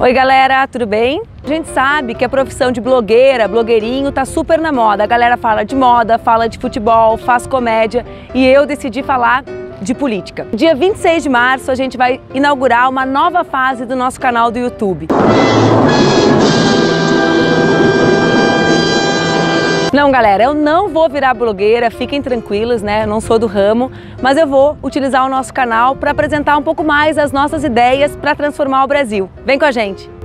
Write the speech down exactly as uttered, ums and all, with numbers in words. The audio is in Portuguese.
Oi galera, tudo bem? A gente sabe que a profissão de blogueira, blogueirinho, tá super na moda. A galera fala de moda, fala de futebol, faz comédia e eu decidi falar de política. Dia vinte e seis de março a gente vai inaugurar uma nova fase do nosso canal do YouTube. Não, galera, eu não vou virar blogueira, fiquem tranquilos, né? Eu não sou do ramo, mas eu vou utilizar o nosso canal para apresentar um pouco mais as nossas ideias para transformar o Brasil. Vem com a gente!